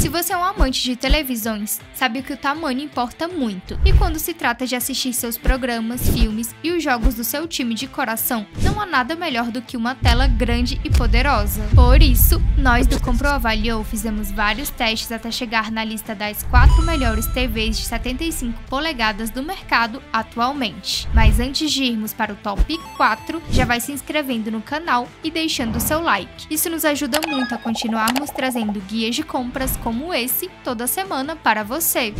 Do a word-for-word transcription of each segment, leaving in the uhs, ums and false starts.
Se você é um amante de televisões, sabe que o tamanho importa muito. E quando se trata de assistir seus programas, filmes e os jogos do seu time de coração, não há nada melhor do que uma tela grande e poderosa. Por isso, nós do Comprou Avaliou fizemos vários testes até chegar na lista das quatro melhores T Vs de setenta e cinco polegadas do mercado atualmente. Mas antes de irmos para o top quatro, já vai se inscrevendo no canal e deixando o seu like. Isso nos ajuda muito a continuarmos trazendo guias de compras como esse toda semana para você.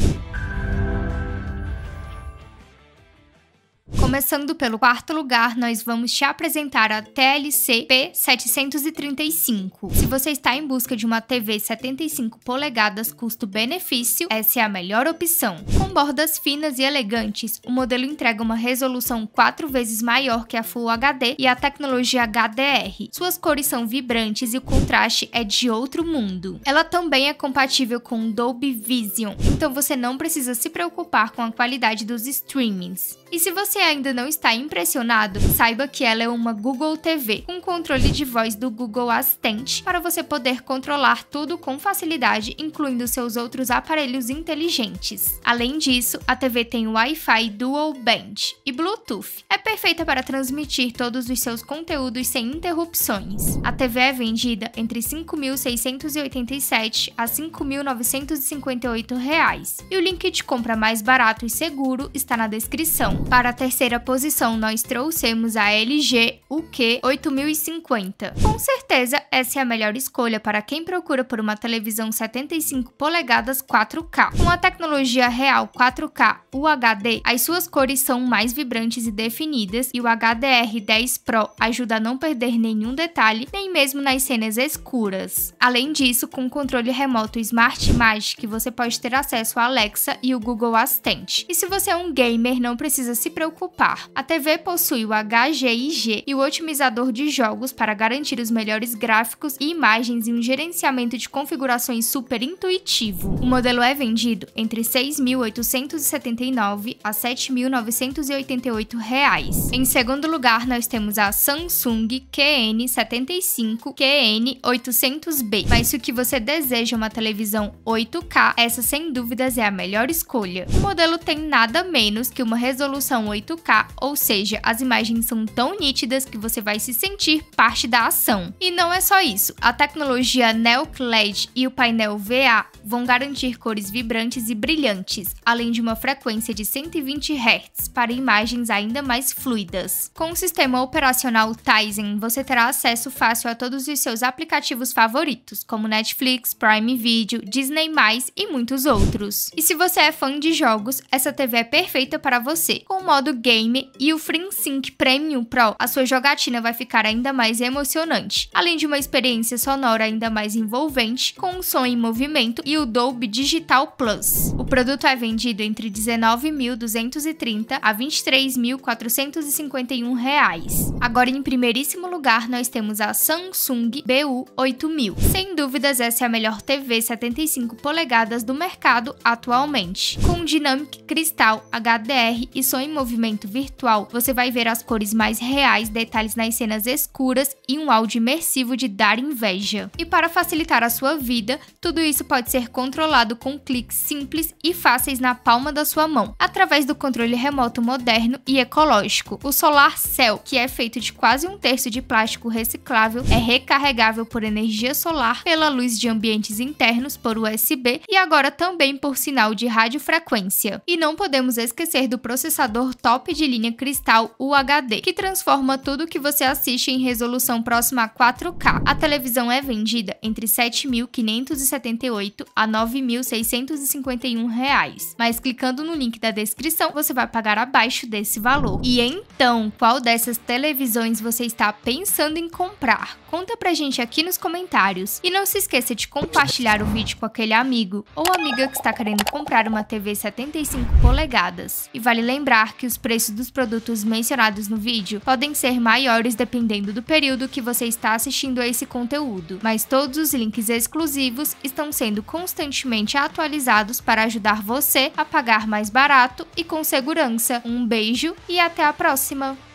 Começando pelo quarto lugar, nós vamos te apresentar a T L C P setecentos e trinta e cinco. Se você está em busca de uma T V setenta e cinco polegadas custo-benefício, essa é a melhor opção. Com bordas finas e elegantes, o modelo entrega uma resolução quatro vezes maior que a Full H D e a tecnologia H D R. Suas cores são vibrantes e o contraste é de outro mundo. Ela também é compatível com Dolby Vision, então você não precisa se preocupar com a qualidade dos streamings. E se você ainda não está impressionado, saiba que ela é uma Google T V, com controle de voz do Google Assistante, para você poder controlar tudo com facilidade, incluindo seus outros aparelhos inteligentes. Além disso, a T V tem Wi-Fi Dual Band e Bluetooth. É perfeita para transmitir todos os seus conteúdos sem interrupções. A T V é vendida entre cinco mil seiscentos e oitenta e sete reais a cinco mil novecentos e cinquenta e oito reais. E o link de compra mais barato e seguro está na descrição. Para a terceira posição, nós trouxemos a L G U Q oito mil e cinquenta. Com certeza, essa é a melhor escolha para quem procura por uma televisão setenta e cinco polegadas quatro K. Com a tecnologia real quatro K U H D, as suas cores são mais vibrantes e definidas, e o H D R dez Pro ajuda a não perder nenhum detalhe, nem mesmo nas cenas escuras. Além disso, com o controle remoto Smart Magic, você pode ter acesso a Alexa e o Google Assistante. E se você é um gamer, não precisa se preocupar. A T V possui o H G I G e o otimizador de jogos para garantir os melhores gráficos e imagens e um gerenciamento de configurações super intuitivo. O modelo é vendido entre seis mil oitocentos e setenta e nove reais a sete mil novecentos e oitenta e oito reais. Em segundo lugar, nós temos a Samsung Q N setenta e cinco Q N oitocentos B. Mas se o que você deseja uma televisão oito K, essa sem dúvidas é a melhor escolha. O modelo tem nada menos que uma resolução oito K, ou seja, as imagens são tão nítidas que você vai se sentir parte da ação. E não é só isso, a tecnologia Neo Q L E D e o painel V A vão garantir cores vibrantes e brilhantes, além de uma frequência de cento e vinte hertz para imagens ainda mais fluidas. Com o sistema operacional Tizen, você terá acesso fácil a todos os seus aplicativos favoritos, como Netflix, Prime Video, Disney mais e muitos outros. E se você é fã de jogos, essa T V é perfeita para você. Você. Com o modo Game e o FreeSync Premium Pro, a sua jogatina vai ficar ainda mais emocionante, além de uma experiência sonora ainda mais envolvente, com um som em movimento e o Dolby Digital Plus. O produto é vendido entre dezenove mil duzentos e trinta reais a vinte e três mil quatrocentos e cinquenta e um reais. Agora, em primeiríssimo lugar, nós temos a Samsung B U oito mil. Sem dúvidas, essa é a melhor T V setenta e cinco polegadas do mercado atualmente. Com Dynamic Crystal, H D R e som em movimento virtual, você vai ver as cores mais reais, detalhes nas cenas escuras e um áudio imersivo de dar inveja. E para facilitar a sua vida, tudo isso pode ser controlado com cliques simples e fáceis na palma da sua mão, através do controle remoto moderno e ecológico. O Solar Cell, que é feito de quase um terço de plástico reciclável, é recarregável por energia solar, pela luz de ambientes internos por U S B e agora também por sinal de radiofrequência. E não podemos esquecer do processador top de linha Cristal U H D, que transforma tudo que você assiste em resolução próxima a quatro K. A televisão é vendida entre sete mil quinhentos e setenta e oito reais a nove mil seiscentos e cinquenta e um reais, mas clicando no link da descrição, você vai pagar abaixo desse valor. E então, qual dessas televisões você está pensando em comprar? Conta pra gente aqui nos comentários. E não se esqueça de compartilhar o vídeo com aquele amigo ou amiga que está querendo comprar uma T V setenta e cinco polegadas. E vai Vale lembrar que os preços dos produtos mencionados no vídeo podem ser maiores dependendo do período que você está assistindo a esse conteúdo, mas todos os links exclusivos estão sendo constantemente atualizados para ajudar você a pagar mais barato e com segurança. Um beijo e até a próxima!